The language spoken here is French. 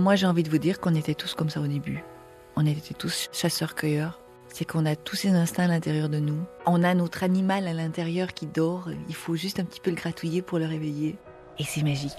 Moi, j'ai envie de vous dire qu'on était tous comme ça au début. On était tous chasseurs-cueilleurs. C'est qu'on a tous ces instincts à l'intérieur de nous. On a notre animal à l'intérieur qui dort. Il faut juste un petit peu le gratouiller pour le réveiller. Et c'est magique.